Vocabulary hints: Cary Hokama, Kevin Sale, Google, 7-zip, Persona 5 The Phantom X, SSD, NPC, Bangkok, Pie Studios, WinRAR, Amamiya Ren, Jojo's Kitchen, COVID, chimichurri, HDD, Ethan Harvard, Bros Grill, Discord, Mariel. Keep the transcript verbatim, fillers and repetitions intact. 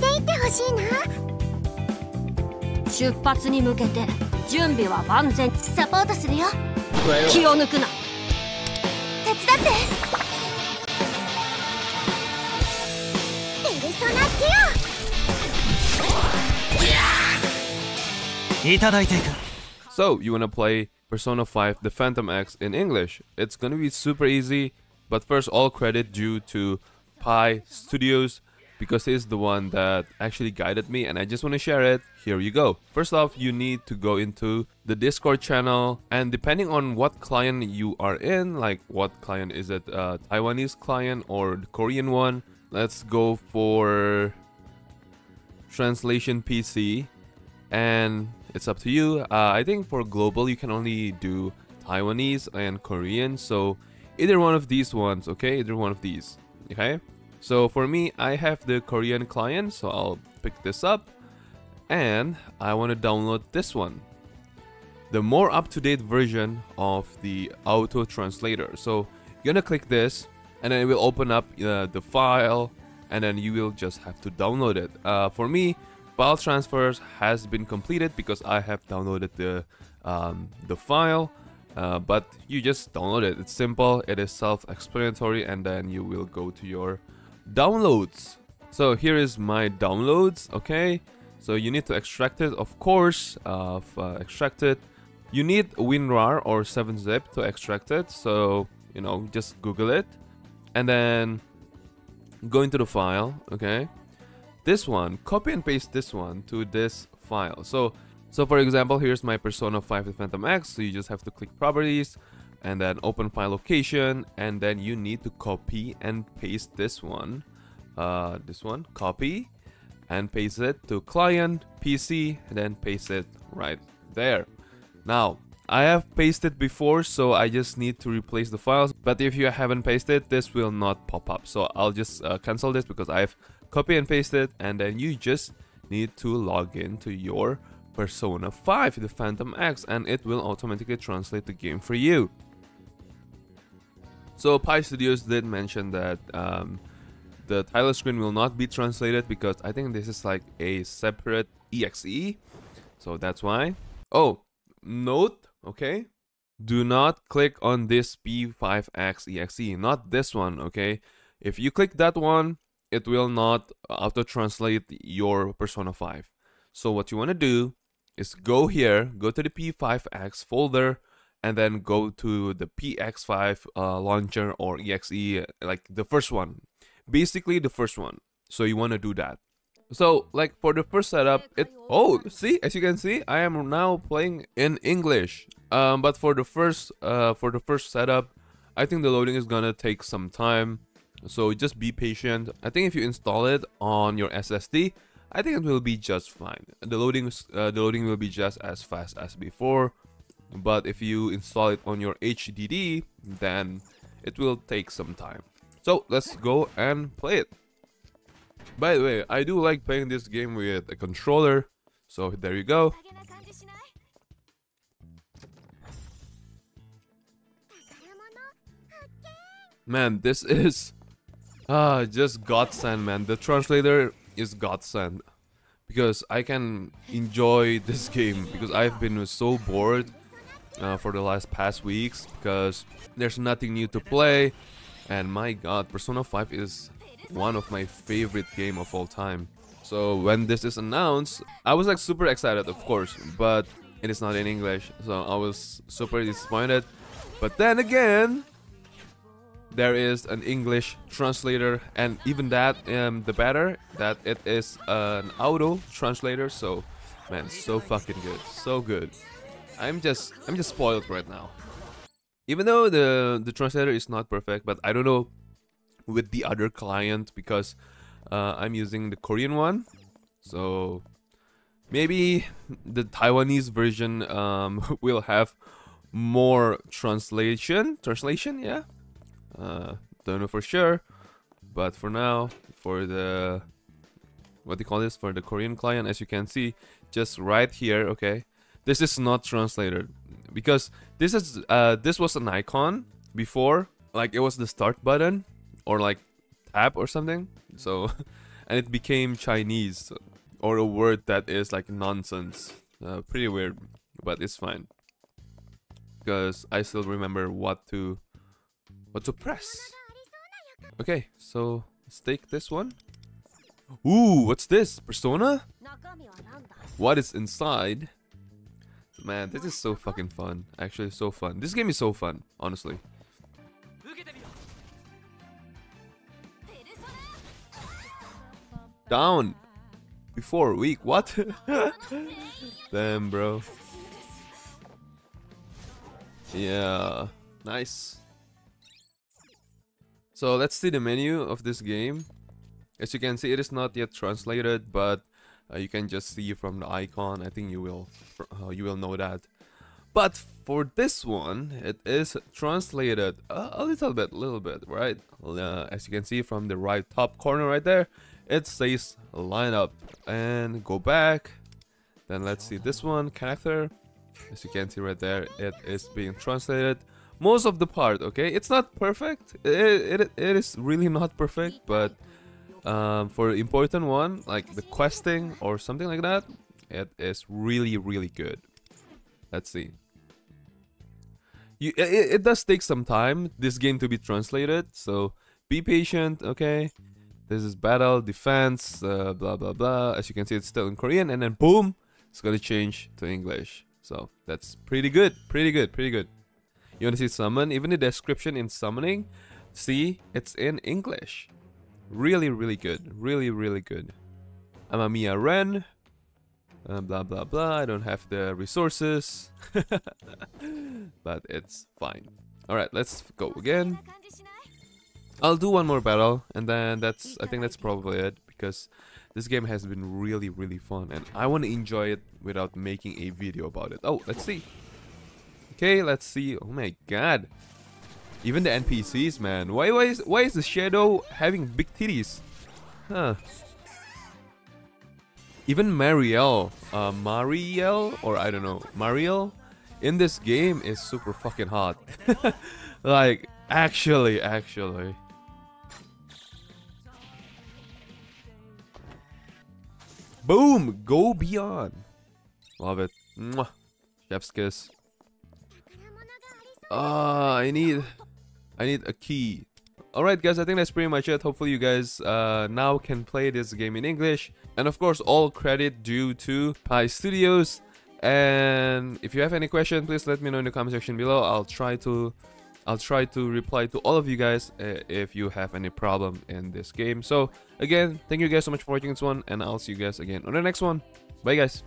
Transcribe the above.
ていってほしいな。出発に向けて準備は万全。サポートするよ。気を抜くな。手伝って。ペルソナティア。いただいていく。So, you wanna play Persona five The Phantom X in English. It's gonna be super easy, but first all credit due to Pie Studios because he's the one that actually guided me and I just wanna share it. Here you go. First off, you need to go into the Discord channel, and depending on what client you are in, like what client is it, uh, Taiwanese client or the Korean one, let's go for translation P C. And it's up to you. uh, I think for global you can only do Taiwanese and Korean, so either one of these ones, okay? Either one of these, okay? So for me, I have the Korean client, so I'll pick this up, and I want to download this one, the more up-to-date version of the auto translator. So you're gonna click this and then it will open up uh, the file, and then you will just have to download it. Uh, for me, file transfers has been completed because I have downloaded the um, the file, uh, but you just download it. It's simple, it is self-explanatory, and then you will go to your downloads. So here is my downloads, okay? So you need to extract it, of course. Uh, uh, extract it. You need WinRAR or seven zip to extract it, so you know, just Google it, and then go into the file, okay? This one, copy and paste this one to this file. So, so for example, here's my Persona five The Phantom X. So you just have to click properties and then open file location, and then you need to copy and paste this one. Uh, this one, copy and paste it to client P C, and then paste it right there. Now, I have pasted before, so I just need to replace the files. But if you haven't pasted, this will not pop up. So I'll just uh, cancel this because I've copy and paste it, and then you just need to log in to your Persona five The Phantom X, and it will automatically translate the game for you. So Pie Studios did mention that um, the title screen will not be translated because I think this is like a separate E X E, so that's why. Oh, note, okay, do not click on this P five X E X E, not this one, okay? If you click that one, it will not auto-translate your Persona five. So what you want to do is go here, go to the P five X folder, and then go to the P X five uh, launcher or E X E, like the first one. Basically the first one. So you want to do that. So like for the first setup, it oh, see, as you can see, I am now playing in English. Um, but for the first uh, for the first setup, I think the loading is gonna take some time. So just be patient. I think if you install it on your S S D, I think it will be just fine. The loading, uh, the loading will be just as fast as before. But if you install it on your H D D, then it will take some time. So let's go and play it. By the way, I do like playing this game with a controller. So there you go. Man, this is... Ah, just godsend, man. The translator is godsend because I can enjoy this game because I've been so bored uh, for the last past weeks because there's nothing new to play, and my god, Persona five is one of my favorite game of all time. So when this is announced, I was like super excited, of course, but it is not in English, so I was super disappointed. But then again, there is an English translator, and even that, um, the better that it is an auto translator. So, man, so fucking good, so good. I'm just, I'm just spoiled right now. Even though the the translator is not perfect, but I don't know with the other client because uh, I'm using the Korean one. So maybe the Taiwanese version um, will have more translation. Translation, yeah. Uh, don't know for sure, but for now, for the what do you call this for the Korean client, as you can see, just right here, okay, this is not translated because this is uh, this was an icon before, like it was the start button or like tab or something. So and it became Chinese, or a word that is like nonsense. Uh, pretty weird, but it's fine, because I still remember what to what to press. Okay, so let's take this one. Ooh, what's this? Persona? What is inside? Man, this is so fucking fun. Actually, so fun. This game is so fun, honestly. Down! Before week, what? Damn, bro. Yeah, nice. So let's see the menu of this game. As you can see, it is not yet translated, but uh, you can just see from the icon. I think you will uh, you will know that. But for this one, it is translated a, a little bit, little bit, right? Uh, as you can see from the right top corner right there, it says lineup, and go back. Then let's see this one, character. As you can see right there, it is being translated. Most of the part, okay? It's not perfect. It, it, it is really not perfect, but um, for important one, like the questing or something like that, it is really, really good. Let's see. You, it, it does take some time, this game to be translated, so be patient, okay? This is battle, defense, uh, blah, blah, blah. As you can see, it's still in Korean, and then boom, it's gonna change to English. So that's pretty good, pretty good, pretty good. You want to see summon? Even the description in summoning, see, it's in English. Really, really good. Really, really good. Amamiya Ren. Uh, blah, blah, blah. I don't have the resources. But it's fine. Alright, let's go again. I'll do one more battle. And then that's, I think that's probably it. Because this game has been really, really fun. And I want to enjoy it without making a video about it. Oh, let's see. Okay, let's see. Oh my god. Even the N P Cs, man. Why why is why is the shadow having big titties? Huh. Even Mariel, uh Mariel or I don't know, Mariel in this game is super fucking hot. Like actually, actually. Boom! Go beyond. Love it. Mwah. Chef's kiss. Ah, uh, I need, I need a key. Alright guys, I think that's pretty much it. Hopefully you guys uh, now can play this game in English. And of course, all credit due to Pie Studios. And if you have any question, please let me know in the comment section below. I'll try to, I'll try to reply to all of you guys uh, if you have any problem in this game. So again, thank you guys so much for watching this one, and I'll see you guys again on the next one. Bye guys.